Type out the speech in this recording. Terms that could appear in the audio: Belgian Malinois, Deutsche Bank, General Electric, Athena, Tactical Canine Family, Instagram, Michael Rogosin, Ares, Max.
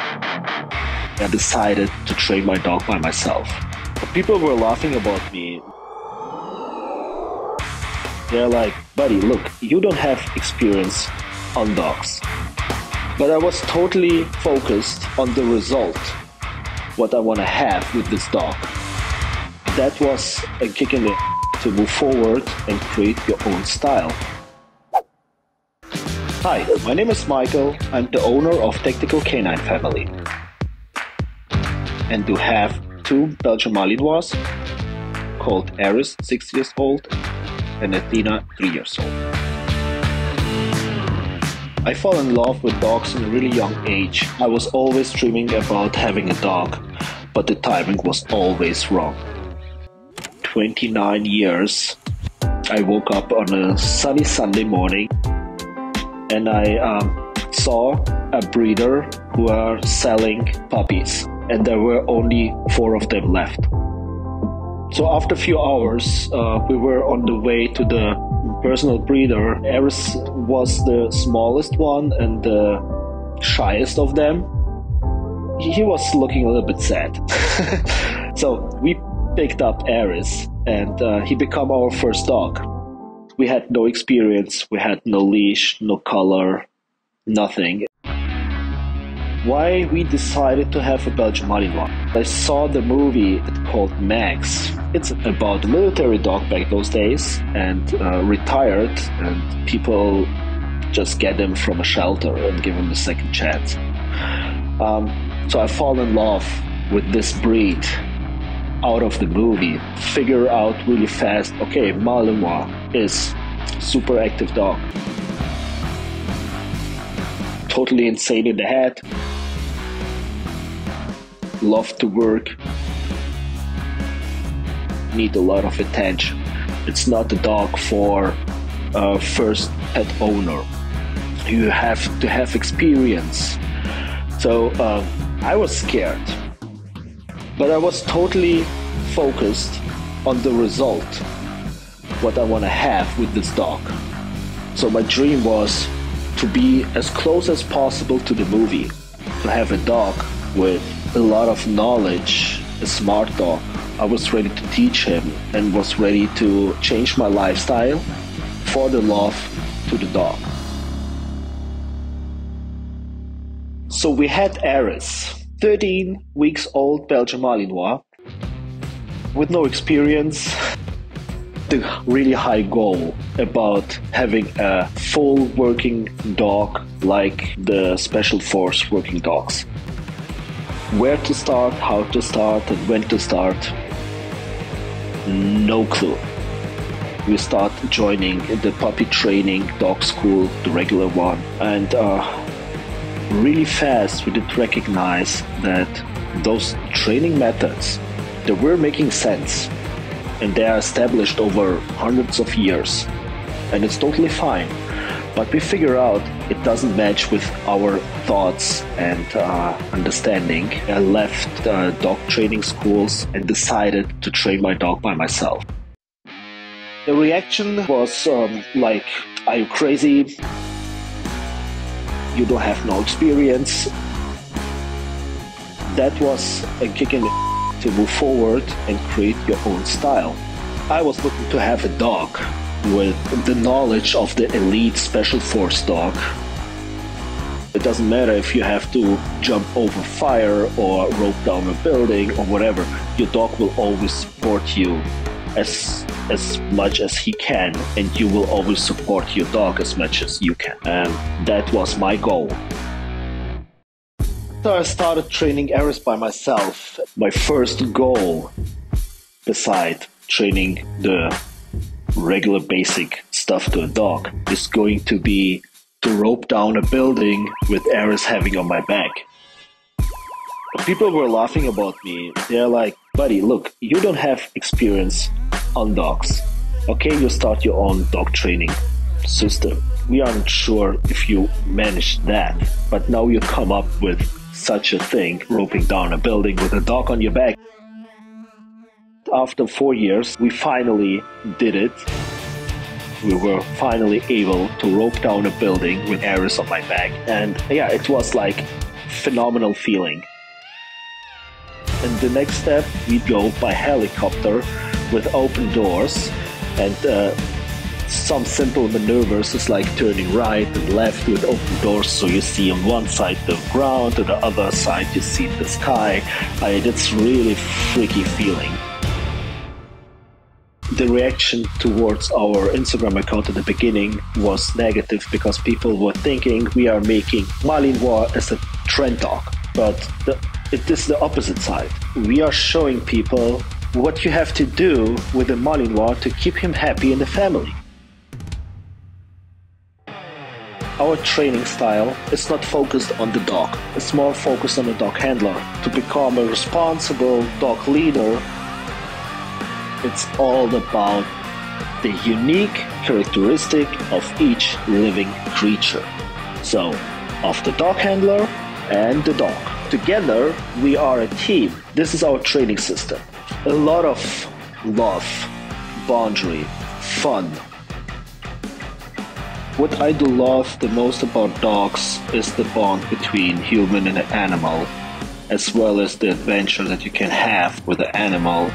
I decided to train my dog by myself. People were laughing about me. They're like, buddy, look, you don't have experience on dogs. But I was totally focused on the result, what I want to have with this dog. That was a kick in the to move forward and create your own style. Hi, my name is Michael. I'm the owner of Tactical Canine Family. And do have two Belgian Malinois called Ares, 6 years old, and Athena, 3 years old. I fell in love with dogs in a really young age. I was always dreaming about having a dog, but the timing was always wrong. 29 years, I woke up on a sunny Sunday morning and I saw a breeder who are selling puppies. And there were only 4 of them left. So after a few hours, we were on the way to the personal breeder. Ares was the smallest one and the shyest of them. He was looking a little bit sad. So we picked up Ares and he became our first dog. We had no experience, we had no leash, no collar, nothing. Why we decided to have a Belgian Malinois. I saw the movie called Max. It's about a military dog back those days and retired, and people just get them from a shelter and give them a second chance. So I fall in love with this breed out of the movie. Figure out really fast, okay, Malinois is super active dog. Totally insane in the head. Love to work, need a lot of attention. It's not a dog for a first pet owner. You have to have experience. So I was scared, but I was totally focused on the result, what I want to have with this dog. So my dream was to be as close as possible to the movie, to have a dog with a lot of knowledge, a smart dog. I was ready to teach him and was ready to change my lifestyle for the love to the dog. So we had Ares, 13 weeks old Belgian Malinois, with no experience. The really high goal about having a full working dog like the special force working dogs. Where to start, how to start, and when to start, no clue. We start joining the puppy training dog school, the regular one, and really fast we did recognize that those training methods, they were making sense, and they are established over hundreds of years, and it's totally fine. But we figure out it doesn't match with our thoughts and understanding. I left dog training schools and decided to train my dog by myself. The reaction was like, are you crazy? You don't have no experience. That was a kick in the to move forward and create your own style. I was looking to have a dog with the knowledge of the elite special force dog. It doesn't matter if you have to jump over fire or rope down a building or whatever, your dog will always support you as much as he can, and you will always support your dog as much as you can. And that was my goal. So I started training Ares by myself. My first goal, beside training the regular basic stuff to a dog, is going to be to rope down a building with Ares having on my back. People were laughing about me. They're like, buddy, look, you don't have experience on dogs. Okay, you start your own dog training system. We aren't sure if you managed that, but now you come up with such a thing, roping down a building with a dog on your back. After 4 years, we finally did it. We were finally able to rope down a building with Ares on my back. And yeah, it was like phenomenal feeling. And the next step, we go by helicopter with open doors and some simple maneuvers is like turning right and left with open doors, so you see on one side the ground, on the other side you see the sky. That's really freaky feeling. The reaction towards our Instagram account at the beginning was negative because people were thinking we are making Malinois as a trend dog, but it is the opposite side. We are showing people what you have to do with a Malinois to keep him happy in the family. Our training style is not focused on the dog, it's more focused on the dog handler. To become a responsible dog leader, it's all about the unique characteristic of each living creature. So, of the dog handler and the dog. Together, we are a team. This is our training system. A lot of love, boundary, fun. What I do love the most about dogs is the bond between human and an animal, as well as the adventure that you can have with the animal.